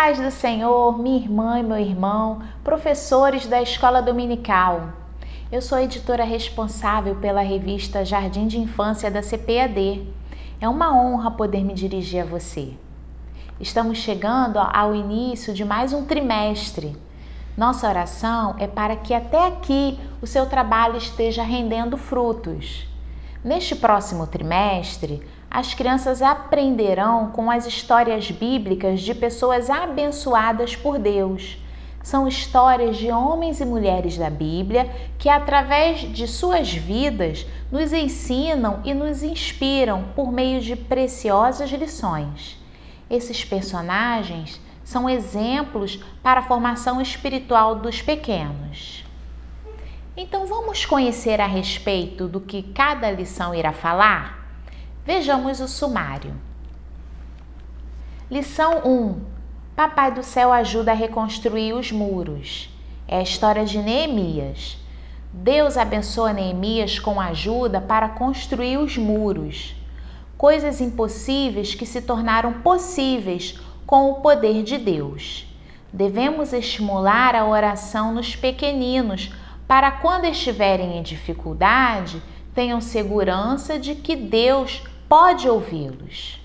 paz do Senhor, minha irmã e meu irmão, professores da Escola Dominical. Eu sou a editora responsável pela revista Jardim de Infância da CPAD. É uma honra poder me dirigir a você. Estamos chegando ao início de mais um trimestre. Nossa oração é para que até aqui o seu trabalho esteja rendendo frutos. Neste próximo trimestre, as crianças aprenderão com as histórias bíblicas de pessoas abençoadas por Deus. São histórias de homens e mulheres da Bíblia que, através de suas vidas, nos ensinam e nos inspiram por meio de preciosas lições. Esses personagens são exemplos para a formação espiritual dos pequenos. Então, vamos conhecer a respeito do que cada lição irá falar? Vejamos o sumário. Lição 1. Papai do Céu ajuda a reconstruir os muros. É a história de Neemias. Deus abençoa Neemias com ajuda para construir os muros. Coisas impossíveis que se tornaram possíveis com o poder de Deus. Devemos estimular a oração nos pequeninos para quando estiverem em dificuldade, tenham segurança de que Deus pode ouvi-los.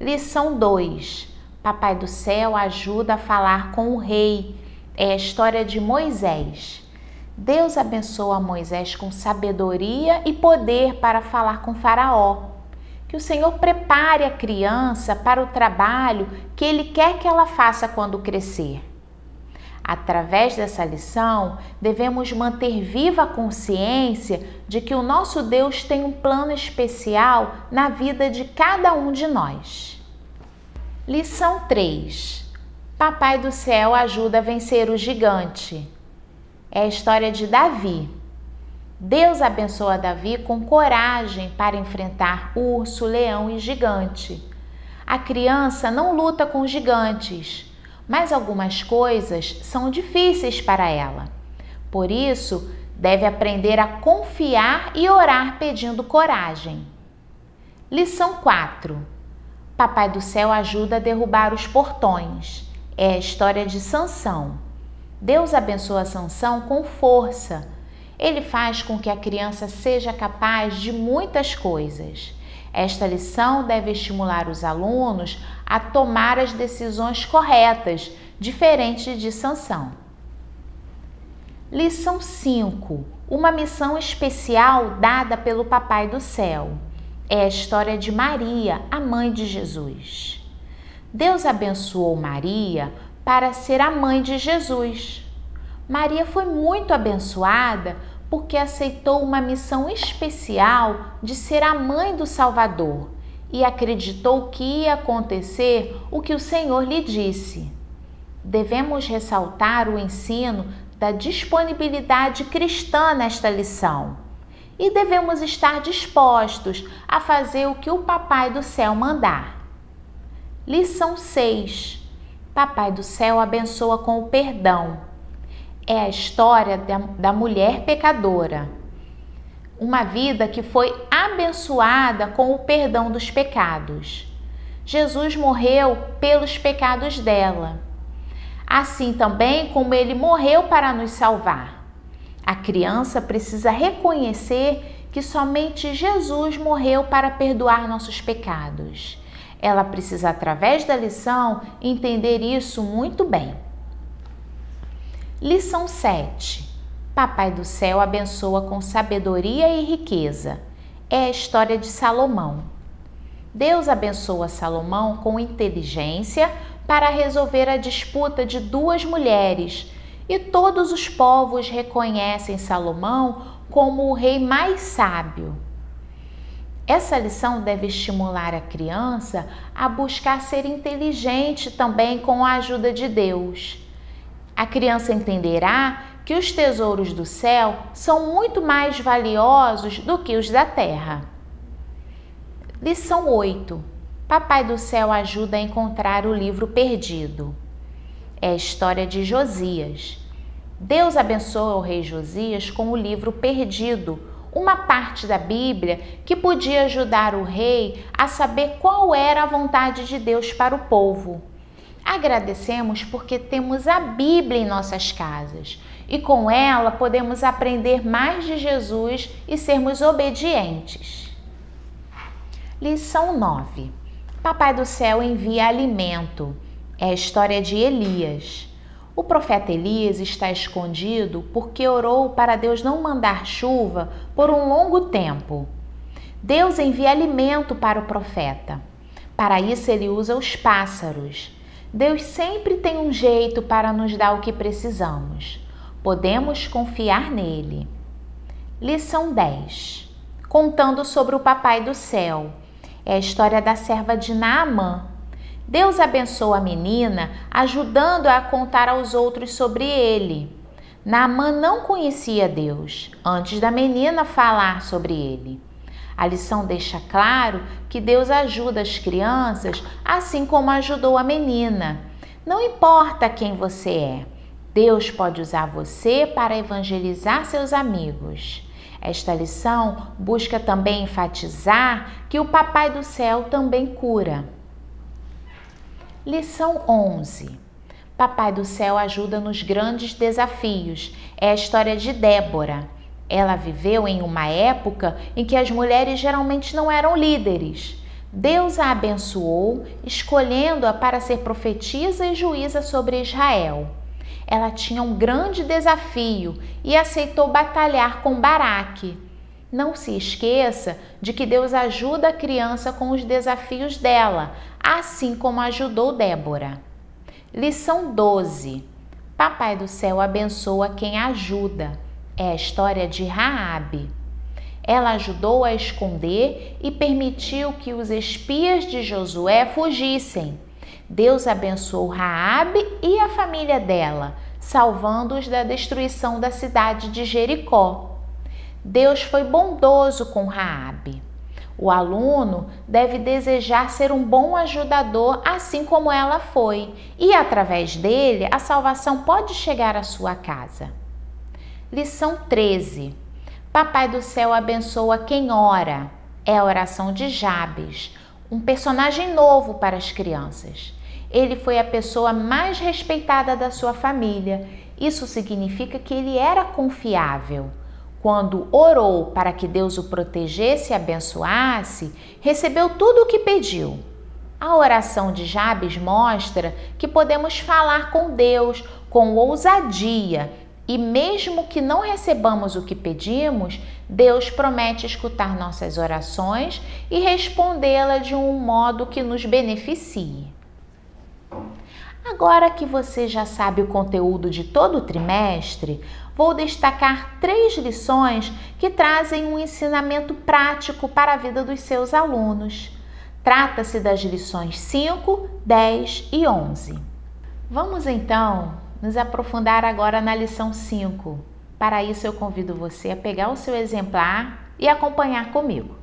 Lição 2. Papai do Céu ajuda a falar com o rei. É a história de Moisés. Deus abençoa Moisés com sabedoria e poder para falar com Faraó. Que o Senhor prepare a criança para o trabalho que Ele quer que ela faça quando crescer. Através dessa lição, devemos manter viva a consciência de que o nosso Deus tem um plano especial na vida de cada um de nós. Lição 3. Papai do Céu ajuda a vencer o gigante. É a história de Davi. Deus abençoa Davi com coragem para enfrentar urso, leão e gigante. A criança não luta com gigantes, mas algumas coisas são difíceis para ela. Por isso, deve aprender a confiar e orar pedindo coragem. Lição 4. Papai do Céu ajuda a derrubar os portões. É a história de Sansão. Deus abençoa Sansão com força. Ele faz com que a criança seja capaz de muitas coisas. Esta lição deve estimular os alunos a tomar as decisões corretas, diferente de Sansão. Lição 5. Uma missão especial dada pelo Papai do Céu. É a história de Maria, a mãe de Jesus. Deus abençoou Maria para ser a mãe de Jesus. Maria foi muito abençoada porque aceitou uma missão especial de ser a mãe do Salvador e acreditou que ia acontecer o que o Senhor lhe disse. Devemos ressaltar o ensino da disponibilidade cristã nesta lição e devemos estar dispostos a fazer o que o Papai do Céu mandar. Lição 6. Papai do Céu abençoa com o perdão. É a história da mulher pecadora, uma vida que foi abençoada com o perdão dos pecados. Jesus morreu pelos pecados dela, assim também como Ele morreu para nos salvar. A criança precisa reconhecer que somente Jesus morreu para perdoar nossos pecados. Ela precisa, através da lição, entender isso muito bem. Lição 7. Papai do Céu abençoa com sabedoria e riqueza. É a história de Salomão. Deus abençoa Salomão com inteligência para resolver a disputa de duas mulheres, e todos os povos reconhecem Salomão como o rei mais sábio. Essa lição deve estimular a criança a buscar ser inteligente também com a ajuda de Deus. A criança entenderá que os tesouros do céu são muito mais valiosos do que os da terra. Lição 8. Papai do Céu ajuda a encontrar o livro perdido. É a história de Josias. Deus abençoa o rei Josias com o livro perdido, uma parte da Bíblia que podia ajudar o rei a saber qual era a vontade de Deus para o povo. Agradecemos porque temos a Bíblia em nossas casas e com ela podemos aprender mais de Jesus e sermos obedientes. Lição 9. Papai do Céu envia alimento. É a história de Elias. O profeta Elias está escondido porque orou para Deus não mandar chuva por um longo tempo. Deus envia alimento para o profeta. Para isso ele usa os pássaros. Deus sempre tem um jeito para nos dar o que precisamos. Podemos confiar nele. Lição 10. Contando sobre o Papai do Céu. É a história da serva de Naamã. Deus abençoa a menina, ajudando-a a contar aos outros sobre ele. Naamã não conhecia Deus, antes da menina falar sobre ele. A lição deixa claro que Deus ajuda as crianças, assim como ajudou a menina. Não importa quem você é, Deus pode usar você para evangelizar seus amigos. Esta lição busca também enfatizar que o Papai do Céu também cura. Lição 11. Papai do Céu ajuda nos grandes desafios. É a história de Débora. Ela viveu em uma época em que as mulheres geralmente não eram líderes. Deus a abençoou, escolhendo-a para ser profetisa e juíza sobre Israel. Ela tinha um grande desafio e aceitou batalhar com Barak. Não se esqueça de que Deus ajuda a criança com os desafios dela, assim como ajudou Débora. Lição 12. Papai do Céu abençoa quem ajuda. É a história de Raabe. Ela ajudou a esconder e permitiu que os espias de Josué fugissem. Deus abençoou Raabe e a família dela, salvando-os da destruição da cidade de Jericó. Deus foi bondoso com Raabe. O aluno deve desejar ser um bom ajudador, assim como ela foi, e através dele a salvação pode chegar à sua casa. Lição 13. Papai do Céu abençoa quem ora. É a oração de Jabes, um personagem novo para as crianças. Ele foi a pessoa mais respeitada da sua família. Isso significa que ele era confiável. Quando orou para que Deus o protegesse e abençoasse, recebeu tudo o que pediu. A oração de Jabes mostra que podemos falar com Deus com ousadia e mesmo que não recebamos o que pedimos, Deus promete escutar nossas orações e respondê-la de um modo que nos beneficie. Agora que você já sabe o conteúdo de todo o trimestre, vou destacar 3 lições que trazem um ensinamento prático para a vida dos seus alunos. Trata-se das lições 5, 10 e 11. Vamos então nos aprofundar agora na lição 5. Para isso eu convido você a pegar o seu exemplar e acompanhar comigo.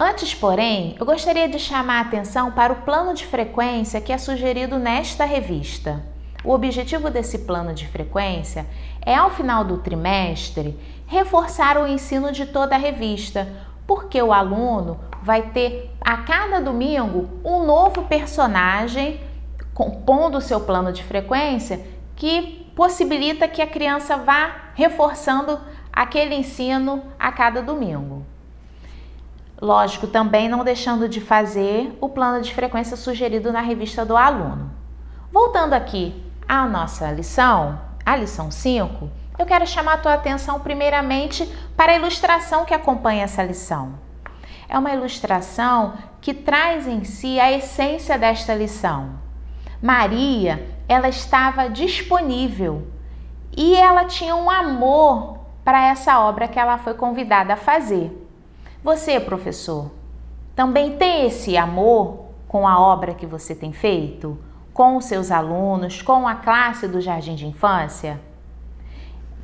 Antes, porém, eu gostaria de chamar a atenção para o plano de frequência que é sugerido nesta revista. O objetivo desse plano de frequência é, ao final do trimestre, reforçar o ensino de toda a revista, porque o aluno vai ter, a cada domingo, um novo personagem compondo o seu plano de frequência que possibilita que a criança vá reforçando aquele ensino a cada domingo. Lógico, também não deixando de fazer o plano de frequência sugerido na revista do aluno. Voltando aqui à nossa lição, a lição 5, eu quero chamar a tua atenção primeiramente para a ilustração que acompanha essa lição. É uma ilustração que traz em si a essência desta lição. Maria, ela estava disponível e ela tinha um amor para essa obra que ela foi convidada a fazer. Você, professor, também tem esse amor com a obra que você tem feito? Com os seus alunos, com a classe do Jardim de Infância?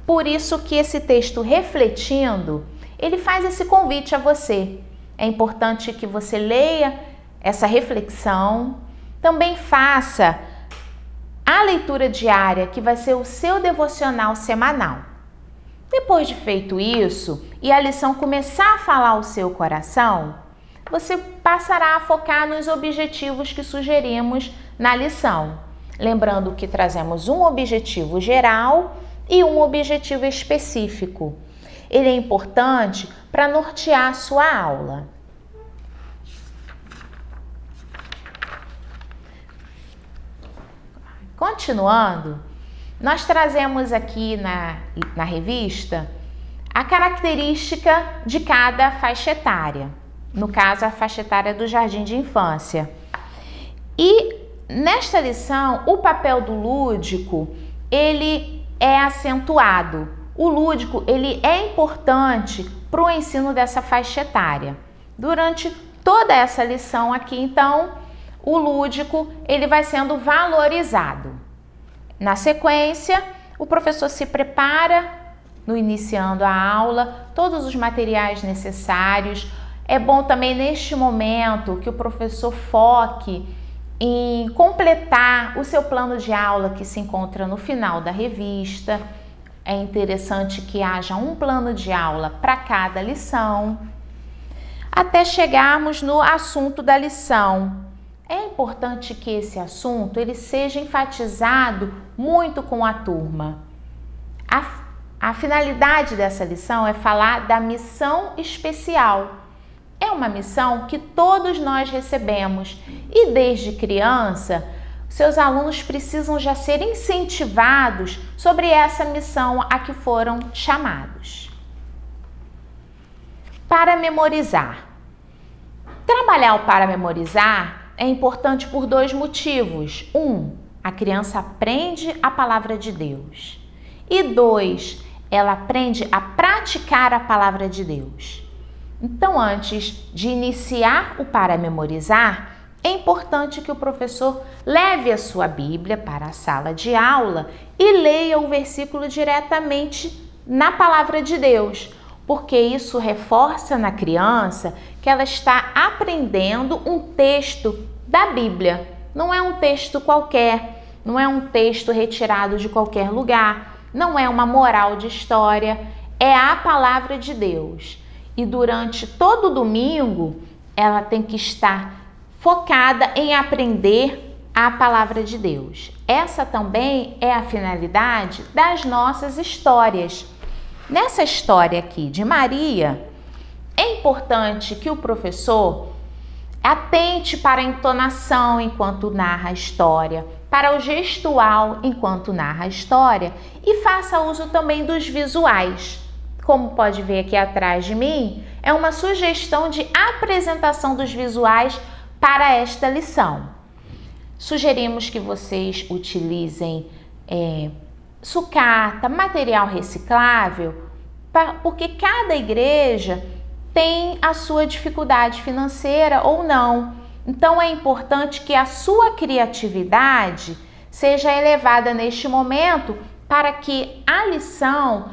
Por isso que esse texto refletindo, ele faz esse convite a você. É importante que você leia essa reflexão, também faça a leitura diária, que vai ser o seu devocional semanal. Depois de feito isso e a lição começar a falar ao seu coração, você passará a focar nos objetivos que sugerimos na lição. Lembrando que trazemos um objetivo geral e um objetivo específico. Ele é importante para nortear a sua aula. Continuando, nós trazemos aqui na revista a característica de cada faixa etária. No caso, a faixa etária do Jardim de Infância. E nesta lição, o papel do lúdico, ele é acentuado. O lúdico, ele é importante para o ensino dessa faixa etária. Durante toda essa lição aqui, então, o lúdico, ele vai sendo valorizado. Na sequência, o professor se prepara no iniciando a aula, todos os materiais necessários. É bom também neste momento que o professor foque em completar o seu plano de aula que se encontra no final da revista. É interessante que haja um plano de aula para cada lição, até chegarmos no assunto da lição. É importante que esse assunto ele seja enfatizado muito com a turma. A finalidade dessa lição é falar da missão especial. É uma missão que todos nós recebemos e desde criança, seus alunos precisam já ser incentivados sobre essa missão a que foram chamados. Para memorizar. Trabalhar o para memorizar é importante por dois motivos. Um, a criança aprende a palavra de Deus. E dois, ela aprende a praticar a palavra de Deus. Então, antes de iniciar o para memorizar, é importante que o professor leve a sua Bíblia para a sala de aula e leia o versículo diretamente na palavra de Deus, porque isso reforça na criança que ela está aprendendo um texto da Bíblia. Não é um texto qualquer, não é um texto retirado de qualquer lugar, não é uma moral de história, é a palavra de Deus. E durante todo o domingo, ela tem que estar focada em aprender a palavra de Deus. Essa também é a finalidade das nossas histórias. Nessa história aqui de Maria, é importante que o professor atente para a entonação enquanto narra a história, para o gestual enquanto narra a história e faça uso também dos visuais. Como pode ver aqui atrás de mim, é uma sugestão de apresentação dos visuais para esta lição. Sugerimos que vocês utilizem sucata, material reciclável, porque cada igreja tem a sua dificuldade financeira ou não. Então é importante que a sua criatividade seja elevada neste momento para que a lição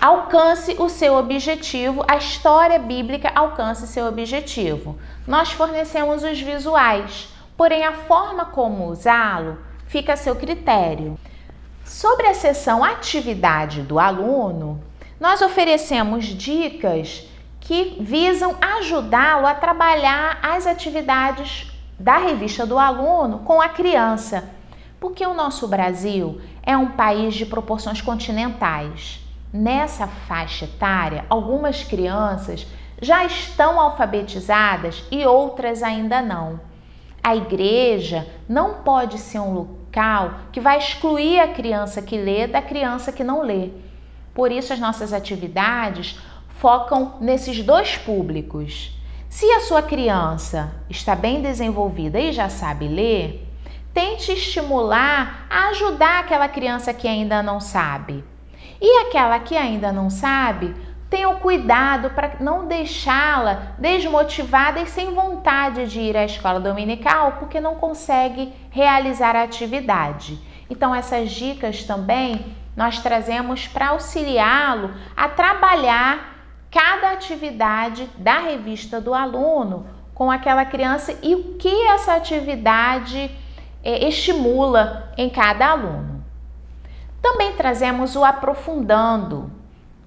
alcance o seu objetivo, a história bíblica alcance seu objetivo. Nós fornecemos os visuais, porém a forma como usá-lo fica a seu critério. Sobre a seção atividade do aluno, nós oferecemos dicas que visam ajudá-lo a trabalhar as atividades da revista do aluno com a criança, porque o nosso Brasil é um país de proporções continentais. Nessa faixa etária, algumas crianças já estão alfabetizadas e outras ainda não. A igreja não pode ser um local que vai excluir a criança que lê da criança que não lê. Por isso, as nossas atividades focam nesses dois públicos. Se a sua criança está bem desenvolvida e já sabe ler, tente estimular a ajudar aquela criança que ainda não sabe. E aquela que ainda não sabe, tenha o cuidado para não deixá-la desmotivada e sem vontade de ir à escola dominical porque não consegue realizar a atividade. Então essas dicas também nós trazemos para auxiliá-lo a trabalhar cada atividade da revista do aluno com aquela criança e o que essa atividade estimula em cada aluno. Também trazemos o aprofundando,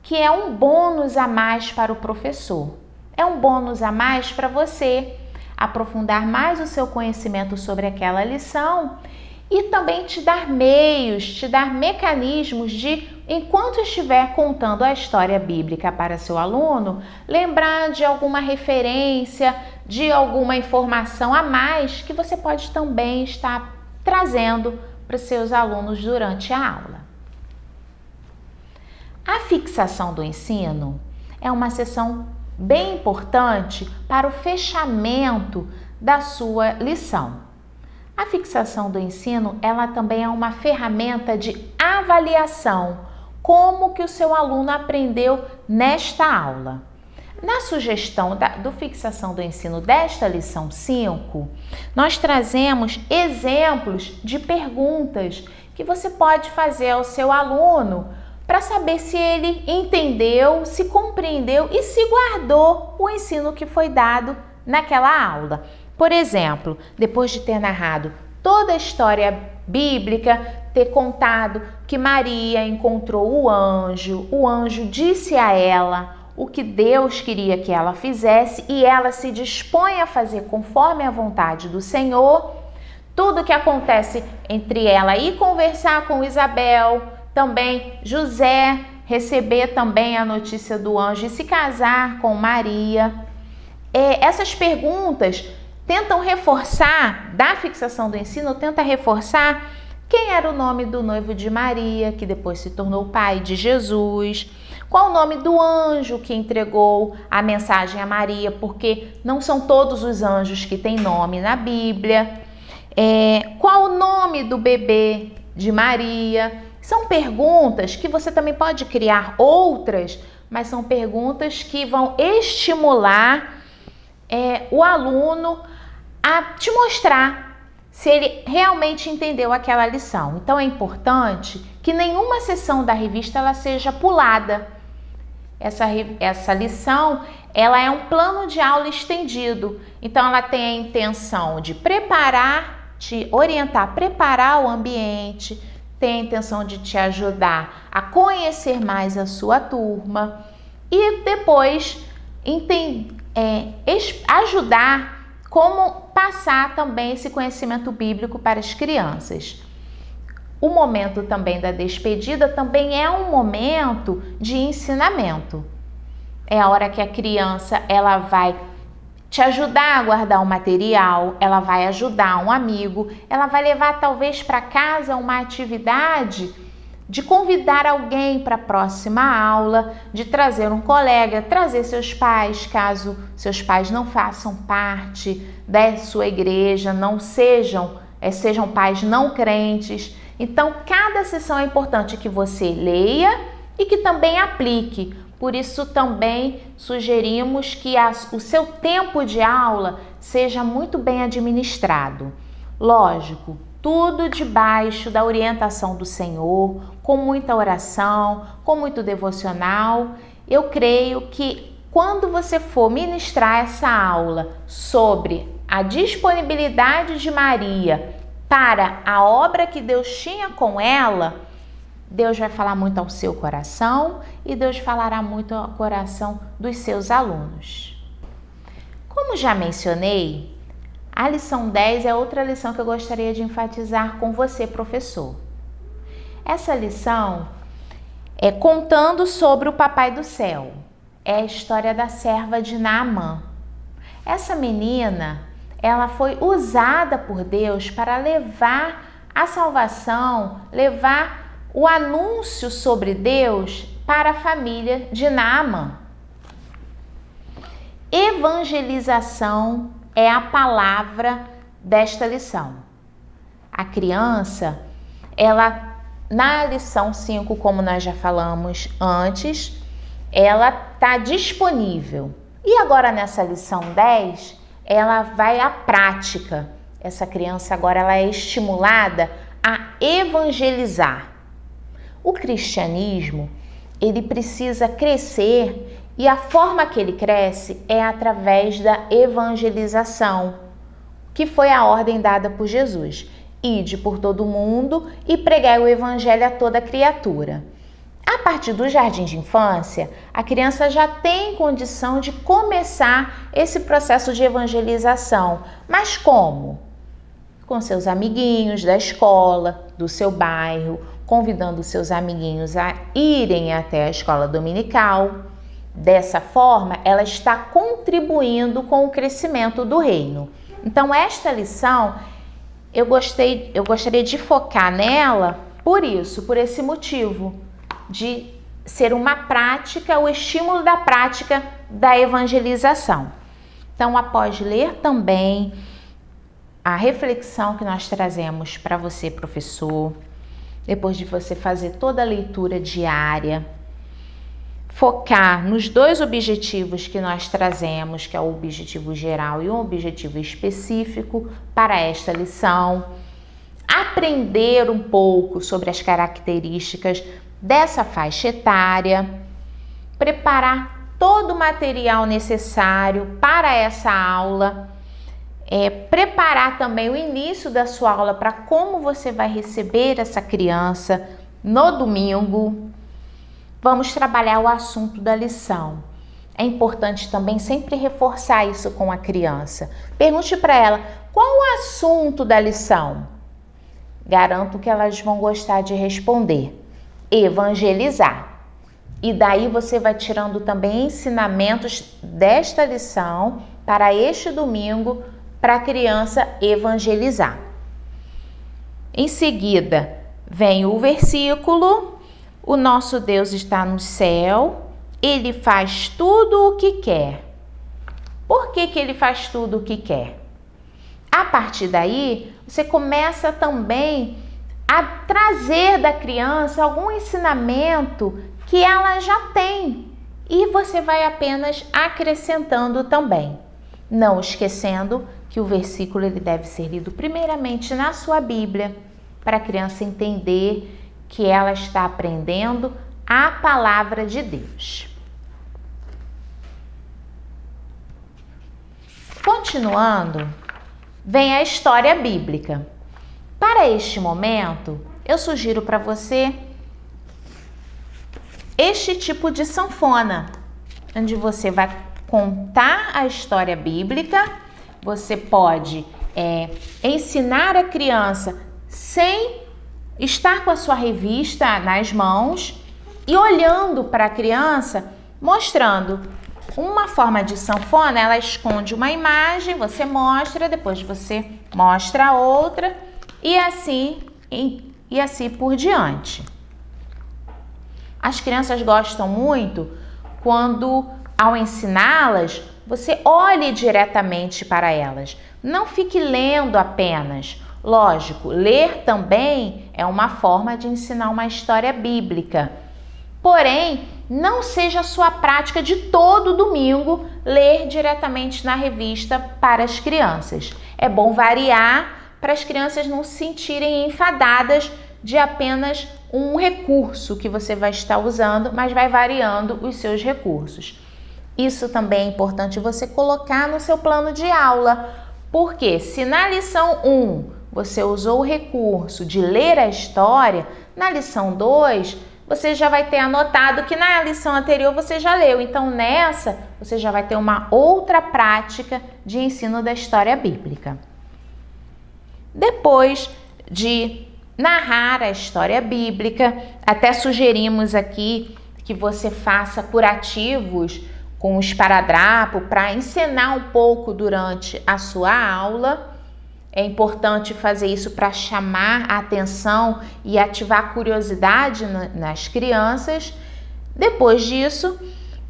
que é um bônus a mais para o professor. É um bônus a mais para você aprofundar mais o seu conhecimento sobre aquela lição e também te dar meios, te dar mecanismos de, enquanto estiver contando a história bíblica para seu aluno, lembrar de alguma referência, de alguma informação a mais que você pode também estar trazendo para seus alunos durante a aula. A fixação do ensino é uma sessão bem importante para o fechamento da sua lição. A fixação do ensino, ela também é uma ferramenta de avaliação, como que o seu aluno aprendeu nesta aula. Na sugestão do fixação do ensino desta lição 5, nós trazemos exemplos de perguntas que você pode fazer ao seu aluno para saber se ele entendeu, se compreendeu e se guardou o ensino que foi dado naquela aula. Por exemplo, depois de ter narrado toda a história bíblica, ter contado que Maria encontrou o anjo disse a ela o que Deus queria que ela fizesse e ela se dispõe a fazer conforme a vontade do Senhor, tudo que acontece entre ela e conversar com Isabel, também José receber também a notícia do anjo e se casar com Maria. Essas perguntas tentam reforçar, da fixação do ensino, tenta reforçar quem era o nome do noivo de Maria, que depois se tornou pai de Jesus, qual o nome do anjo que entregou a mensagem a Maria, porque não são todos os anjos que têm nome na Bíblia, qual o nome do bebê de Maria. São perguntas que você também pode criar outras, mas são perguntas que vão estimular o aluno a te mostrar se ele realmente entendeu aquela lição. Então é importante que nenhuma sessão da revista ela seja pulada. Essa lição ela é um plano de aula estendido, então ela tem a intenção de preparar, te orientar, preparar o ambiente, tem a intenção de te ajudar a conhecer mais a sua turma e depois ajudar como passar também esse conhecimento bíblico para as crianças. O momento também da despedida também é um momento de ensinamento. É a hora que a criança ela vai te ajudar a guardar o material, ela vai ajudar um amigo, ela vai levar talvez para casa uma atividade de convidar alguém para a próxima aula, de trazer um colega, trazer seus pais, caso seus pais não façam parte da sua igreja, não sejam pais não crentes. Então, cada sessão é importante que você leia e que também aplique. Por isso, também sugerimos que o seu tempo de aula seja muito bem administrado. Lógico, tudo debaixo da orientação do Senhor, com muita oração, com muito devocional. Eu creio que quando você for ministrar essa aula sobre a disponibilidade de Maria para a obra que Deus tinha com ela, Deus vai falar muito ao seu coração e Deus falará muito ao coração dos seus alunos. Como já mencionei, a lição 10 é outra lição que eu gostaria de enfatizar com você, professor. Essa lição é contando sobre o Papai do Céu. É a história da serva de Naamã. Essa menina, ela foi usada por Deus para levar a salvação, levar o anúncio sobre Deus para a família de Naamã. Evangelização é a palavra desta lição. A criança, ela na lição 5, como nós já falamos antes, ela está disponível. E agora nessa lição 10, ela vai à prática. Essa criança agora ela é estimulada a evangelizar. O cristianismo, ele precisa crescer. E a forma que ele cresce é através da evangelização, que foi a ordem dada por Jesus. Ide por todo mundo e pregai o evangelho a toda criatura. A partir do jardim de infância, a criança já tem condição de começar esse processo de evangelização. Mas como? Com seus amiguinhos da escola, do seu bairro, convidando seus amiguinhos a irem até a escola dominical. Dessa forma, ela está contribuindo com o crescimento do reino. Então, esta lição, eu gostaria de focar nela por esse motivo, de ser uma prática, o estímulo da prática da evangelização. Então, após ler também a reflexão que nós trazemos para você, professor, depois de você fazer toda a leitura diária, focar nos dois objetivos que nós trazemos, que é o objetivo geral e o objetivo específico para esta lição. Aprender um pouco sobre as características dessa faixa etária. Preparar todo o material necessário para essa aula. Preparar também o início da sua aula para como você vai receber essa criança no domingo. Vamos trabalhar o assunto da lição. É importante também sempre reforçar isso com a criança. Pergunte para ela, qual o assunto da lição? Garanto que elas vão gostar de responder. Evangelizar. E daí você vai tirando também ensinamentos desta lição para este domingo, para a criança evangelizar. Em seguida, vem o versículo... O nosso Deus está no céu, Ele faz tudo o que quer. Por que que Ele faz tudo o que quer? A partir daí, você começa também a trazer da criança algum ensinamento que ela já tem. E você vai apenas acrescentando também. Não esquecendo que o versículo ele deve ser lido primeiramente na sua Bíblia, para a criança entender que ela está aprendendo a palavra de Deus. Continuando, vem a história bíblica. Para este momento, eu sugiro para você este tipo de sanfona, onde você vai contar a história bíblica, você pode ensinar a criança sem estar com a sua revista nas mãos e olhando para a criança, mostrando. Uma forma de sanfona, ela esconde uma imagem, você mostra, depois você mostra a outra e assim por diante. As crianças gostam muito quando, ao ensiná-las, você olhe diretamente para elas. Não fique lendo apenas. Lógico, ler também é uma forma de ensinar uma história bíblica. Porém, não seja a sua prática de todo domingo ler diretamente na revista para as crianças. É bom variar para as crianças não se sentirem enfadadas de apenas um recurso que você vai estar usando, mas vai variando os seus recursos. Isso também é importante você colocar no seu plano de aula, porque se na lição 1 você usou o recurso de ler a história, na lição 2, você já vai ter anotado que na lição anterior você já leu. Então, nessa, você já vai ter uma outra prática de ensino da história bíblica. Depois de narrar a história bíblica, até sugerimos aqui que você faça curativos com o esparadrapo para encenar um pouco durante a sua aula. É importante fazer isso para chamar a atenção e ativar a curiosidade nas crianças. Depois disso,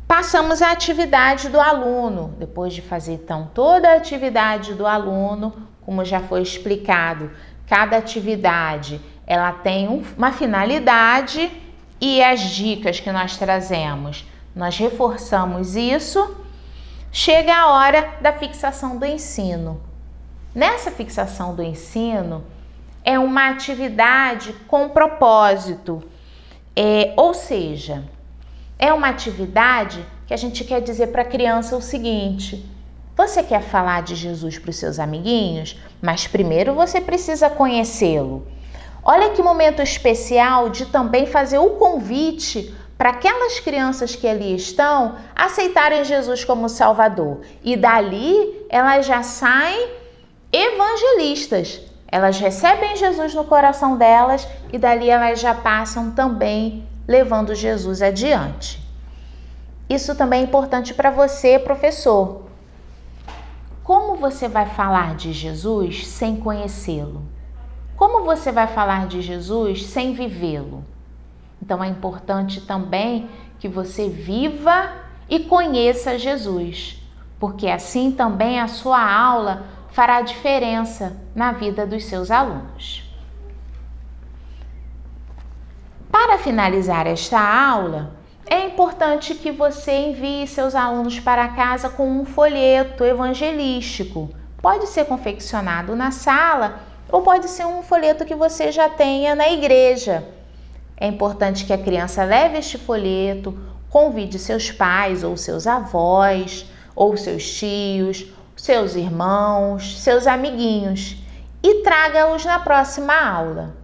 passamos à atividade do aluno. Depois de fazer, então, toda a atividade do aluno, como já foi explicado, cada atividade ela tem uma finalidade e as dicas que nós trazemos. Nós reforçamos isso. Chega a hora da fixação do ensino. Nessa fixação do ensino, é uma atividade com propósito, ou seja, é uma atividade que a gente quer dizer para a criança o seguinte: você quer falar de Jesus para os seus amiguinhos, mas primeiro você precisa conhecê-lo. Olha que momento especial de também fazer o convite para aquelas crianças que ali estão aceitarem Jesus como Salvador. E dali elas já saem evangelistas. Elas recebem Jesus no coração delas e dali elas já passam também levando Jesus adiante. Isso também é importante para você, professor. Como você vai falar de Jesus sem conhecê-lo? Como você vai falar de Jesus sem vivê-lo? Então é importante também que você viva e conheça Jesus, porque assim também a sua aula fará diferença na vida dos seus alunos. Para finalizar esta aula, é importante que você envie seus alunos para casa com um folheto evangelístico. Pode ser confeccionado na sala ou pode ser um folheto que você já tenha na igreja. É importante que a criança leve este folheto, convide seus pais ou seus avós, ou seus tios, seus irmãos, seus amiguinhos e traga-os na próxima aula.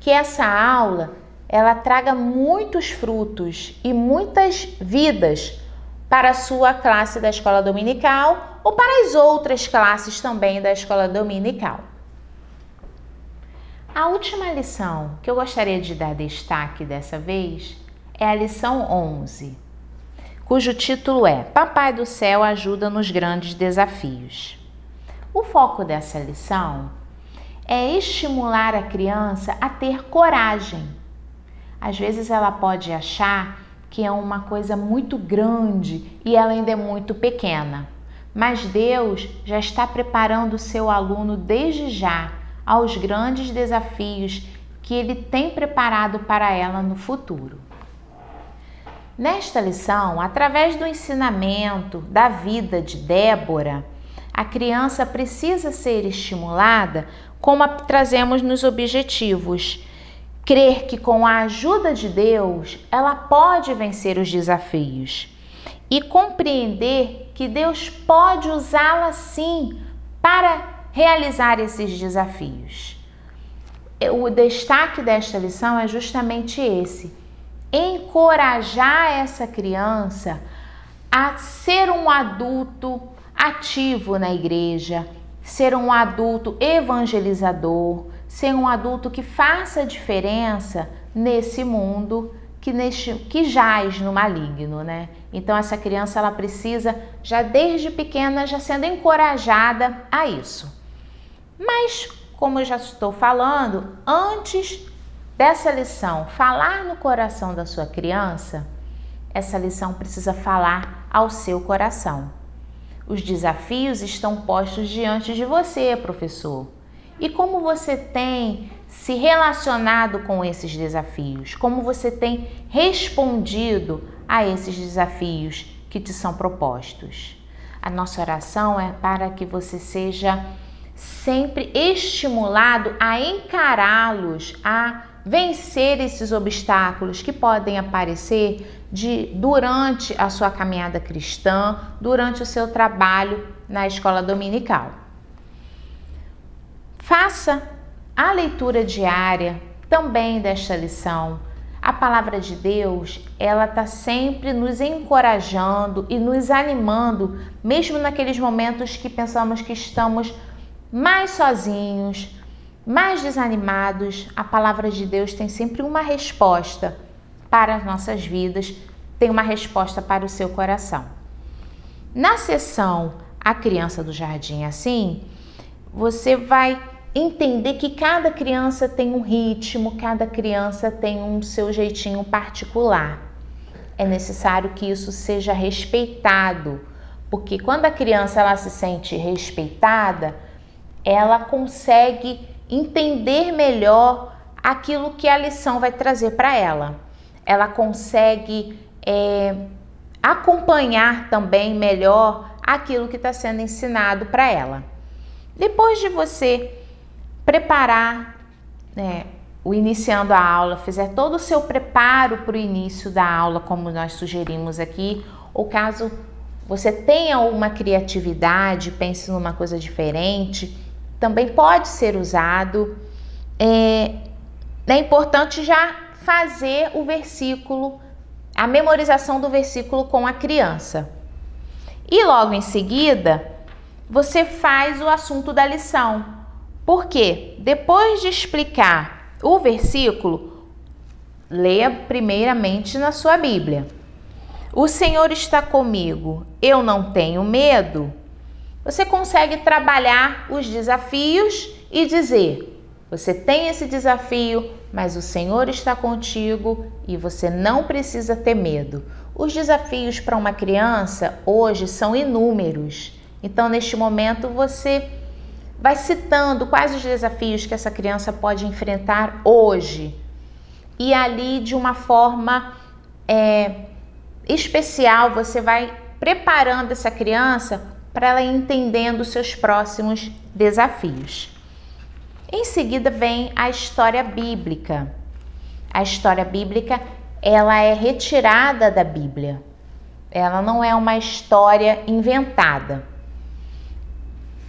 Que essa aula ela traga muitos frutos e muitas vidas para a sua classe da Escola Dominical ou para as outras classes também da Escola Dominical. A última lição que eu gostaria de dar destaque dessa vez é a lição 11, cujo título é Papai do Céu ajuda nos grandes desafios. O foco dessa lição é estimular a criança a ter coragem. Às vezes ela pode achar que é uma coisa muito grande e ela ainda é muito pequena, mas Deus já está preparando o seu aluno desde já aos grandes desafios que Ele tem preparado para ela no futuro. Nesta lição, através do ensinamento da vida de Débora, a criança precisa ser estimulada, como trazemos nos objetivos, crer que com a ajuda de Deus, ela pode vencer os desafios e compreender que Deus pode usá-la sim para realizar esses desafios. O destaque desta lição é justamente esse: encorajar essa criança a ser um adulto ativo na igreja, ser um adulto evangelizador, ser um adulto que faça diferença nesse mundo que jaz no maligno, né? Então essa criança ela precisa já desde pequena já sendo encorajada a isso. Mas, como eu já estou falando, antes dessa lição falar no coração da sua criança, essa lição precisa falar ao seu coração. Os desafios estão postos diante de você, professor. E como você tem se relacionado com esses desafios? Como você tem respondido a esses desafios que te são propostos? A nossa oração é para que você seja sempre estimulado a encará-los, a vencer esses obstáculos que podem aparecer durante a sua caminhada cristã, durante o seu trabalho na Escola Dominical. Faça a leitura diária também desta lição. A palavra de Deus, ela está sempre nos encorajando e nos animando, mesmo naqueles momentos que pensamos que estamos mais sozinhos, mais desanimados, a palavra de Deus tem sempre uma resposta para as nossas vidas, tem uma resposta para o seu coração. Na sessão A Criança do Jardim Assim, você vai entender que cada criança tem um ritmo, cada criança tem um seu jeitinho particular. É necessário que isso seja respeitado, porque quando a criança ela se sente respeitada, ela consegue entender melhor aquilo que a lição vai trazer para ela. Ela consegue acompanhar também melhor aquilo que está sendo ensinado para ela. Depois de você preparar, o iniciando a aula, fizer todo o seu preparo para o início da aula, como nós sugerimos aqui, ou caso você tenha uma criatividade, pense numa coisa diferente, também pode ser usado. é importante já fazer o versículo, a memorização do versículo com a criança. E logo em seguida, você faz o assunto da lição. Porque depois de explicar o versículo, leia primeiramente na sua Bíblia. O Senhor está comigo, eu não tenho medo. Você consegue trabalhar os desafios e dizer: você tem esse desafio, mas o Senhor está contigo e você não precisa ter medo. Os desafios para uma criança hoje são inúmeros. Então, neste momento, você vai citando quais os desafios que essa criança pode enfrentar hoje. E ali, de uma forma especial, você vai preparando essa criança para ela ir entendendo os seus próximos desafios. Em seguida vem a história bíblica. A história bíblica, ela é retirada da Bíblia. Ela não é uma história inventada.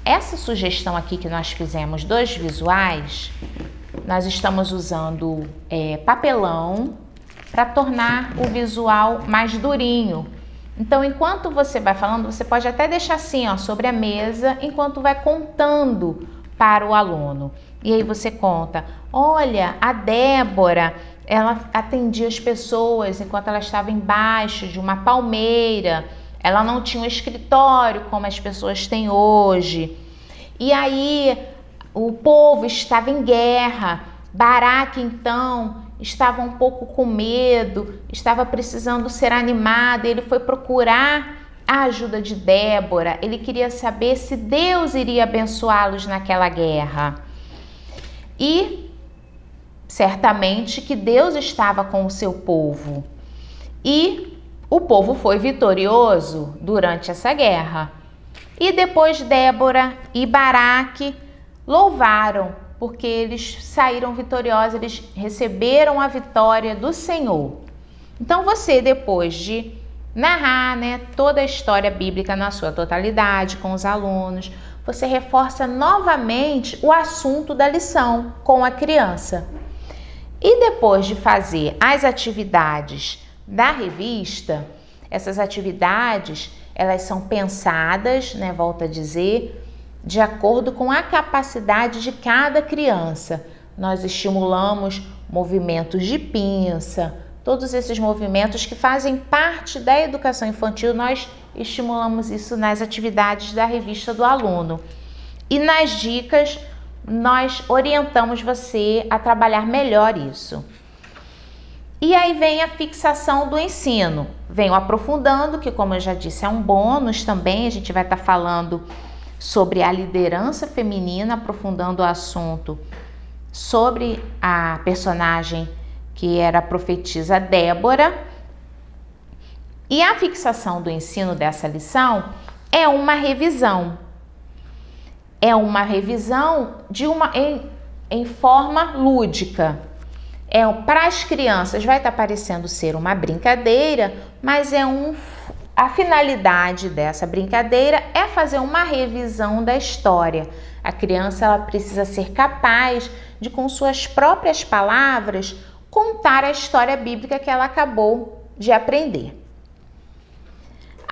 Essa sugestão aqui que nós fizemos dos visuais, nós estamos usando papelão para tornar o visual mais durinho. Então, enquanto você vai falando, você pode até deixar assim, ó, sobre a mesa, enquanto vai contando para o aluno. E aí você conta: olha, a Débora, ela atendia as pessoas enquanto ela estava embaixo de uma palmeira. Ela não tinha um escritório como as pessoas têm hoje. E aí o povo estava em guerra. Barak, então, estava um pouco com medo, estava precisando ser animado. Ele foi procurar a ajuda de Débora. Ele queria saber se Deus iria abençoá-los naquela guerra. E certamente que Deus estava com o seu povo. E o povo foi vitorioso durante essa guerra. E depois Débora e Baraque louvaram, porque eles saíram vitoriosos, eles receberam a vitória do Senhor. Então você, depois de narrar, né, toda a história bíblica na sua totalidade com os alunos, você reforça novamente o assunto da lição com a criança. E depois de fazer as atividades da revista, essas atividades, elas são pensadas, né, volto a dizer, de acordo com a capacidade de cada criança. Nós estimulamos movimentos de pinça, todos esses movimentos que fazem parte da educação infantil, nós estimulamos isso nas atividades da revista do aluno. E nas dicas, nós orientamos você a trabalhar melhor isso. E aí vem a fixação do ensino. Vem o aprofundando, que, como eu já disse, é um bônus também. A gente vai estar falando sobre a liderança feminina, aprofundando o assunto sobre a personagem que era a profetisa Débora. E a fixação do ensino dessa lição é uma revisão. É uma revisão de uma, em forma lúdica. Para as crianças vai estar parecendo ser uma brincadeira, mas a finalidade dessa brincadeira é fazer uma revisão da história. A criança, ela precisa ser capaz de, com suas próprias palavras, contar a história bíblica que ela acabou de aprender.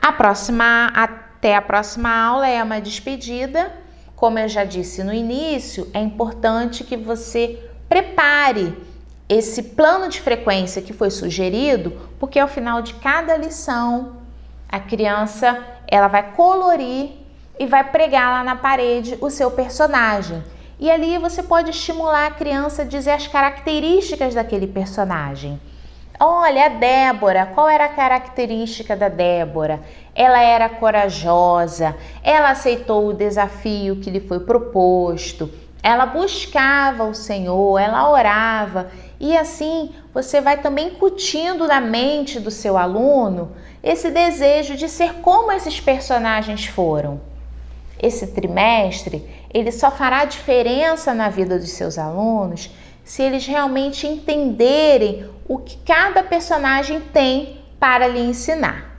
Até a próxima aula é uma despedida. Como eu já disse no início, é importante que você prepare esse plano de frequência que foi sugerido, porque ao final de cada lição, a criança, ela vai colorir e vai pregar lá na parede o seu personagem. E ali você pode estimular a criança a dizer as características daquele personagem. Olha, a Débora, qual era a característica da Débora? Ela era corajosa, ela aceitou o desafio que lhe foi proposto, ela buscava o Senhor, ela orava. E assim você vai também incutindo na mente do seu aluno esse desejo de ser como esses personagens foram. Esse trimestre, ele só fará diferença na vida dos seus alunos se eles realmente entenderem o que cada personagem tem para lhe ensinar.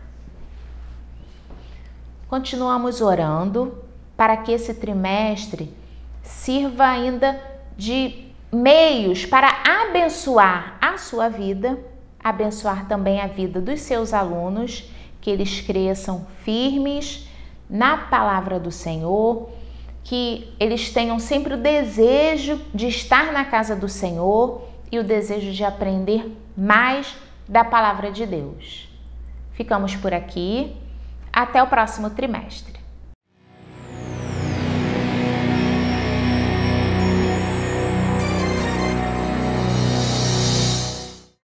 Continuamos orando para que esse trimestre sirva ainda de meios para abençoar a sua vida, abençoar também a vida dos seus alunos, que eles cresçam firmes na palavra do Senhor, que eles tenham sempre o desejo de estar na casa do Senhor e o desejo de aprender mais da palavra de Deus. Ficamos por aqui. Até o próximo trimestre.